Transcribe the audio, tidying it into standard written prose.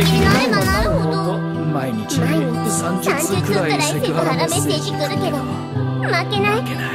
的なのなるほど。毎日30通くらいセクハラメッセージ来るけど負けない。